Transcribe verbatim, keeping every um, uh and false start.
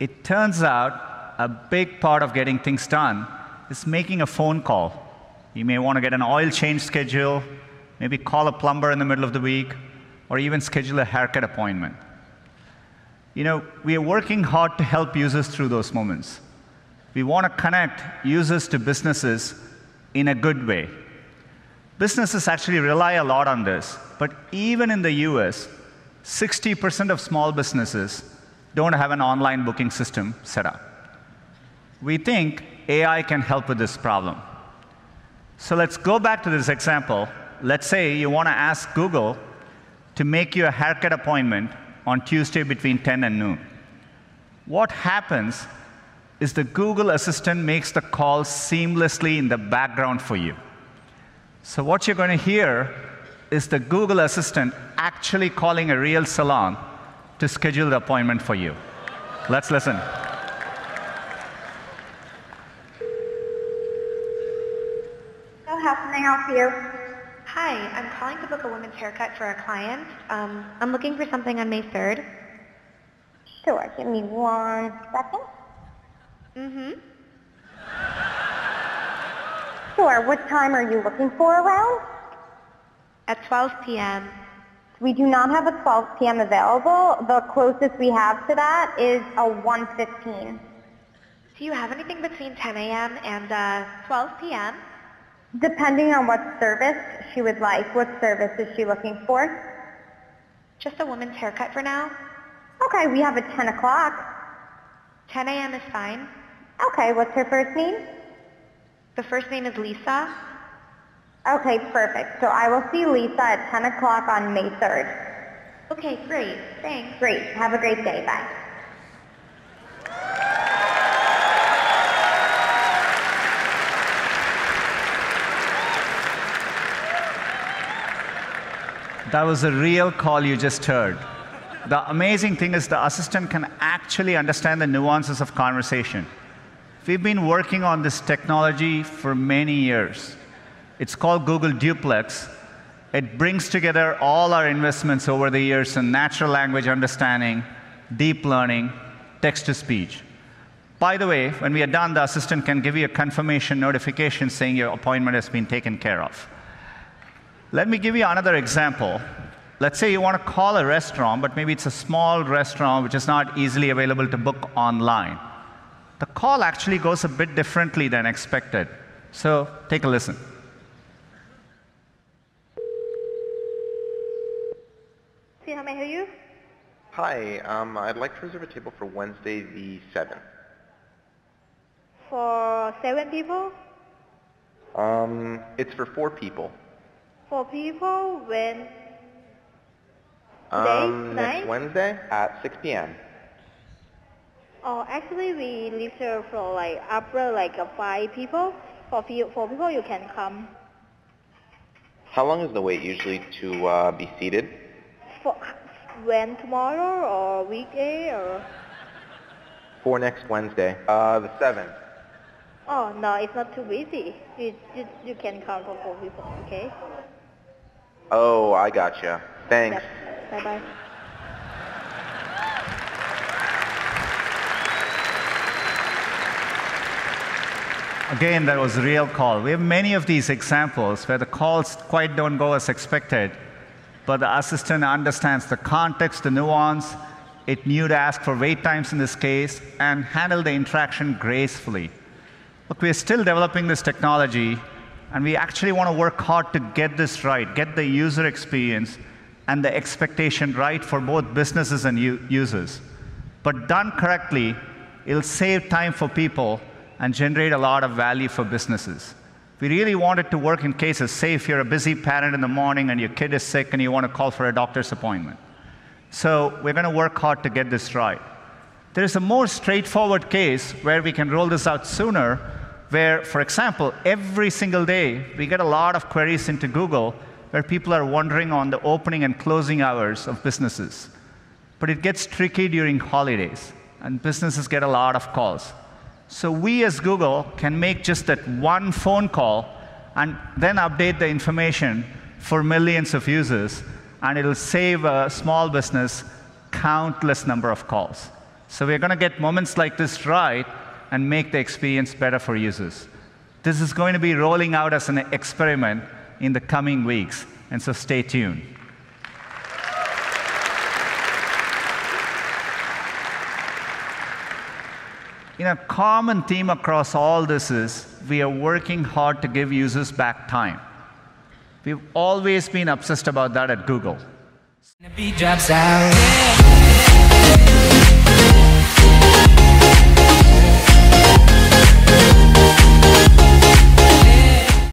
It turns out a big part of getting things done is making a phone call. You may want to get an oil change schedule, maybe call a plumber in the middle of the week, or even schedule a haircut appointment. You know, we are working hard to help users through those moments. We want to connect users to businesses in a good way. Businesses actually rely a lot on this, but even in the U S, sixty percent of small businesses don't have an online booking system set up. We think A I can help with this problem. So let's go back to this example. Let's say you want to ask Google to make you a haircut appointment on Tuesday between ten and noon. What happens is the Google Assistant makes the call seamlessly in the background for you. So what you're going to hear is the Google Assistant actually calling a real salon to schedule the appointment for you. Let's listen. How can I help you? Hi, I'm calling to book a women's haircut for a client. Um, I'm looking for something on May third. Sure, give me one second. Mm-hmm. Sure, what time are you looking for around? At twelve p m We do not have a twelve p m available. The closest we have to that is a one fifteen. Do you have anything between ten a m and uh, twelve p m? Depending on what service she would like. What service is she looking for? Just a woman's haircut for now. Okay, we have a ten o'clock. ten a m is fine. Okay, what's her first name? The first name is Lisa. Okay, perfect. So I will see Lisa at ten o'clock on May third. Okay, great. Thanks. Great. Have a great day. Bye. That was a real call you just heard. The amazing thing is the assistant can actually understand the nuances of conversation. We've been working on this technology for many years. It's called Google Duplex. It brings together all our investments over the years in natural language understanding, deep learning, text-to-speech. By the way, when we are done, the assistant can give you a confirmation notification saying your appointment has been taken care of. Let me give you another example. Let's say you want to call a restaurant, but maybe it's a small restaurant which is not easily available to book online. The call actually goes a bit differently than expected. So take a listen. See, how may I hear you? Hi, um, I'd like to reserve a table for Wednesday the seventh. For seven people? Um, it's for four people. For people when? Um, next Wednesday at six p m Oh, actually we reserve for like upper like uh, five people. For four people you can come. How long is the wait usually to uh, be seated? For when tomorrow or weekday or? For next Wednesday, uh, the seventh. Oh no, it's not too busy. You you, you can come for four people, okay? Oh, I gotcha. Thanks. Yep. Bye-bye. Again, that was a real call. We have many of these examples where the calls quite don't go as expected, but the assistant understands the context, the nuance. It knew to ask for wait times in this case and handle the interaction gracefully. Look, we're still developing this technology, and we actually want to work hard to get this right, get the user experience and the expectation right for both businesses and users. But done correctly, it'll save time for people and generate a lot of value for businesses. We really want it to work in cases, say if you're a busy parent in the morning and your kid is sick and you want to call for a doctor's appointment. So we're going to work hard to get this right. There's a more straightforward case where we can roll this out sooner, where, for example, every single day, we get a lot of queries into Google where people are wondering on the opening and closing hours of businesses. But it gets tricky during holidays, and businesses get a lot of calls. So we as Google can make just that one phone call and then update the information for millions of users, and it'll save a small business countless number of calls. So we're going to get moments like this right and make the experience better for users. This is going to be rolling out as an experiment in the coming weeks, and so stay tuned. You know, a common theme across all this is we are working hard to give users back time. We've always been obsessed about that at Google.